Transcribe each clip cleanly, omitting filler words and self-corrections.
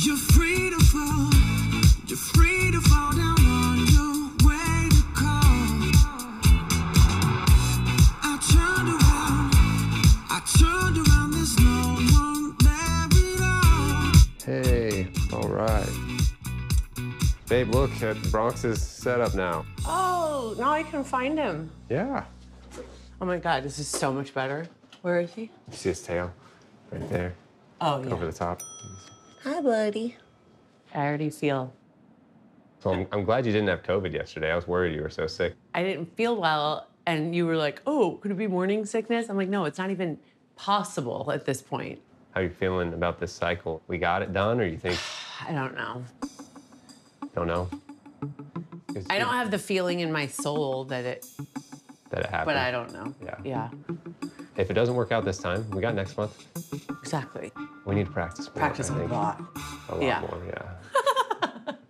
You're free to fall. You're free to fall down on your way to call. I turned around. I turned around. There's no one there at all. Hey, all right. Babe, look at Bronx's setup now. Oh, now I can find him. Yeah. Oh my God, this is so much better. Where is he? You see his tail right there. Oh, yeah. Over the top. Hi, buddy. I already feel. So I'm glad you didn't have COVID yesterday. I was worried you were so sick. I didn't feel well, and you were like, oh, could it be morning sickness? I'm like, no, it's not even possible at this point. How are you feeling about this cycle? We got it done, or you think? I don't know. Don't know? I don't have the feeling in my soul that it happened. But I don't know. Yeah. If it doesn't work out this time, we got next month. Exactly. We need to practice more. Practice a lot. A lot more, yeah.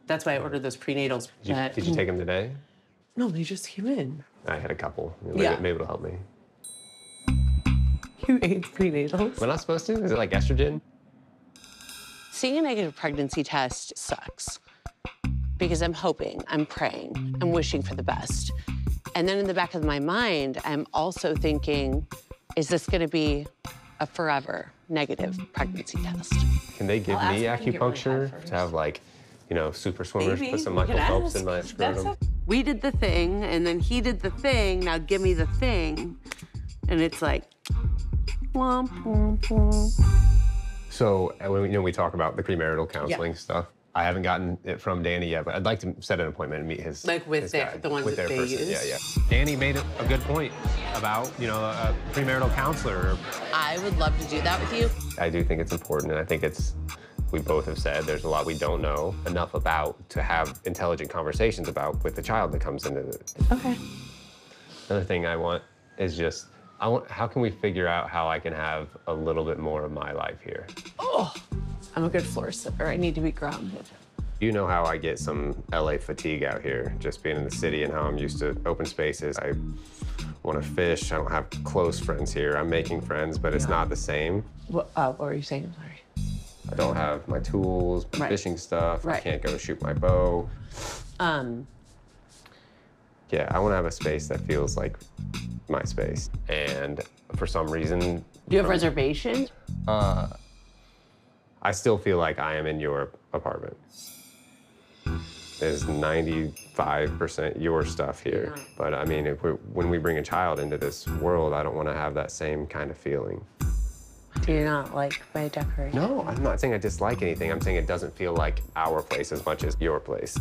That's why I ordered those prenatals. Did you take them today? No, they just came in. I had a couple. Maybe it'll help me. You ate prenatals? We're not supposed to? Is it like estrogen? Seeing a negative pregnancy test sucks because I'm hoping, I'm praying, I'm wishing for the best. And then in the back of my mind, I'm also thinking, is this going to be a forever negative pregnancy test? Can they give me acupuncture to have, like, you know, super swimmers put some Michael Phelps in my scrotum? We did the thing, and then he did the thing. Now give me the thing, and it's like, womp womp womp. So we talk about the premarital counseling stuff. I haven't gotten it from Danny yet, but I'd like to set an appointment and meet his guy, the ones that they use. Yeah. Danny made a good point about, you know, a premarital counselor. I would love to do that with you. I do think it's important, and I think we both have said there's a lot we don't know enough about to have intelligent conversations about with the child that comes into the... Okay. Another thing I want is just, how can we figure out how I can have a little bit more of my life here? Oh! I'm a good floor sipper. I need to be grounded. You know how I get some LA fatigue out here, just being in the city and how I'm used to open spaces. I want to fish. I don't have close friends here. I'm making friends, but it's not the same. What were you saying? Sorry. I don't have my tools, my fishing stuff. I can't go shoot my bow. Yeah, I want to have a space that feels like my space. And for some reason... Do you have reservations? I still feel like I am in your apartment. There's 95% your stuff here. But I mean, when we bring a child into this world, I don't want to have that same kind of feeling. Do you not like my decoration? No, I'm not saying I dislike anything. I'm saying it doesn't feel like our place as much as your place.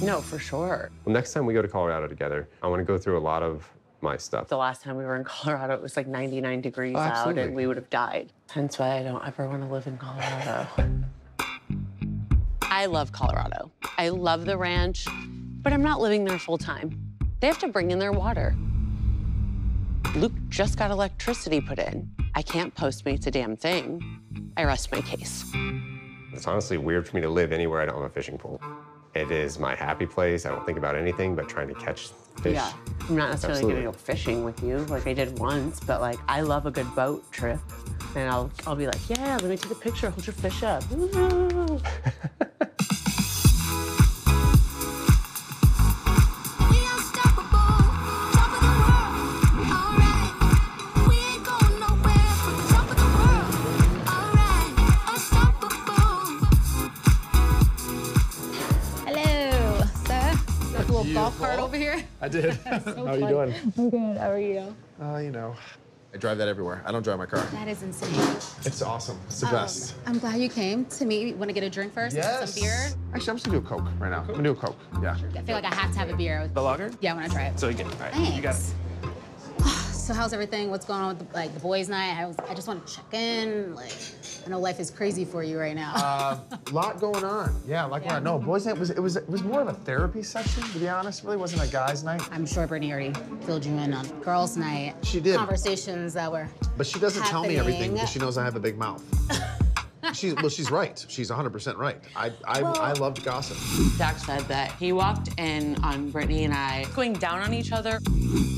No, for sure. Well, next time we go to Colorado together, I want to go through a lot of my stuff. The last time we were in Colorado, it was like 99 degrees out, and we would have died. Hence why I don't ever want to live in Colorado. I love Colorado. I love the ranch, but I'm not living there full time. They have to bring in their water. Luke just got electricity put in. I can't Postmates a damn thing. I rest my case. It's honestly weird for me to live anywhere I don't have a fishing pool. It is my happy place. I don't think about anything but trying to catch fish. Yeah, I'm not necessarily gonna go fishing with you, like I did once, but like I love a good boat trip. And I'll be like, yeah, let me take a picture, hold your fish up. Ooh. I did. How are you doing? I'm good. How are you? You know, I drive that everywhere. I don't drive my car. That is insane. It's awesome. It's the best. I'm glad you came to me. Want to get a drink first? Yes. Some beer? Actually, I'm just going to do a Coke right now. I'm going to do a Coke. Yeah. I feel like I have to have a beer. The lager? Yeah, I want to try it. So you get it. All right. Thanks. You got it. So how's everything? What's going on with the boys' night? I just want to check in. Like, I know life is crazy for you right now. A lot going on. Yeah, what I know. Boys' night was more of a therapy session, to be honest. It really wasn't a guys' night. I'm sure Brittney already filled you in on girls' night. She did. Conversations that were But she doesn't tell me everything because she knows I have a big mouth. She's right. She's 100% right. I loved gossip. Jax said that he walked in on Brittney and I going down on each other.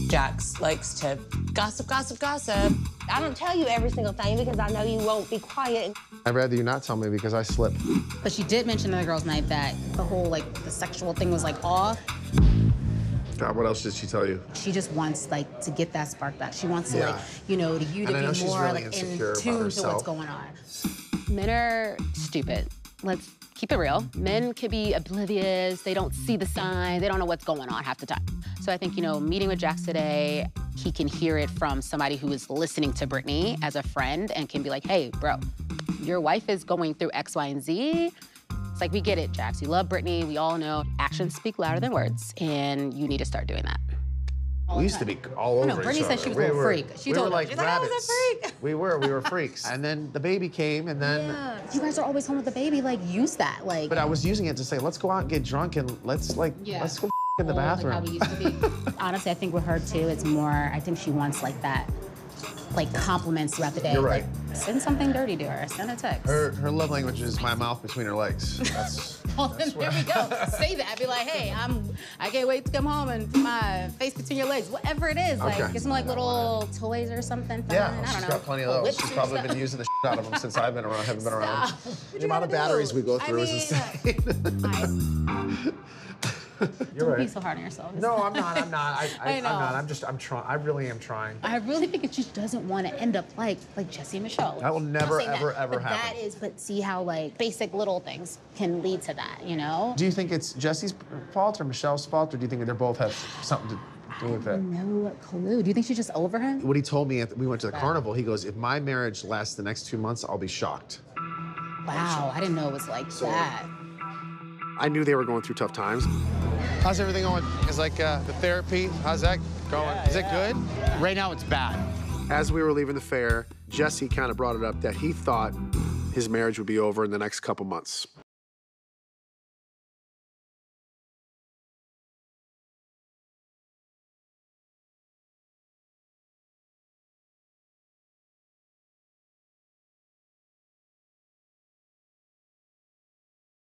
Jax likes to gossip. I don't tell you every single thing because I know you won't be quiet. I'd rather you not tell me because I slipped. But she did mention in the girls' night that the whole, like, the sexual thing was, like, off. God, what else did she tell you? She just wants, like, to get that spark back. She wants to, like, you know, to you to be more, really like, in tune to what's going on. Men are stupid. Let's keep it real. Men can be oblivious. They don't see the sign. They don't know what's going on half the time. So I think, you know, meeting with Jax today, he can hear it from somebody who is listening to Brittney as a friend and can be like, hey, bro, your wife is going through X, Y, and Z. It's like, we get it, Jax. You love Brittney. We all know actions speak louder than words, and you need to start doing that. We used to be all over each other. No, Brittney said she was a freak. She told us, she's like, I was a freak. We were freaks. And then the baby came, and then... Yeah. You guys are always home with the baby. Like, use that, like... But I was using it to say, let's go out and get drunk, and let's, like, let's go in the bathroom. Like how we used to be. Honestly, I think with her, too, it's more... I think she wants, like, that, like, compliments throughout the day. You're right. Like, send something dirty to her. Send a text. Her love language is my mouth between her legs. That's... Well, then there we go. Say that. Be like, hey, I can't wait to come home and put my face between your legs. Whatever it is, like, get some like little toys or something. Fun. Yeah, she's got plenty of those. She's probably been using the shit out of them since I've been around. Haven't been around. The amount of batteries we go through is insane. You're right. Don't be so hard on yourself. No, I'm not. I'm not. I'm trying. I really am trying. I really think it just doesn't want to end up like Jesse and Michelle. That will never, ever happen. That is, but see how like basic little things can lead to that, you know? Do you think it's Jesse's fault or Michelle's fault, or do you think they both have something to do with that? No clue. Do you think she's just over him? What he told me at we went to the carnival, he goes, if my marriage lasts the next 2 months, I'll be shocked. Wow, I didn't know it was like that. I knew they were going through tough times. How's everything going? It's like the therapy, how's that going? Is it good? Yeah. Right now it's bad. As we were leaving the fair, Jesse kind of brought it up that he thought his marriage would be over in the next couple months.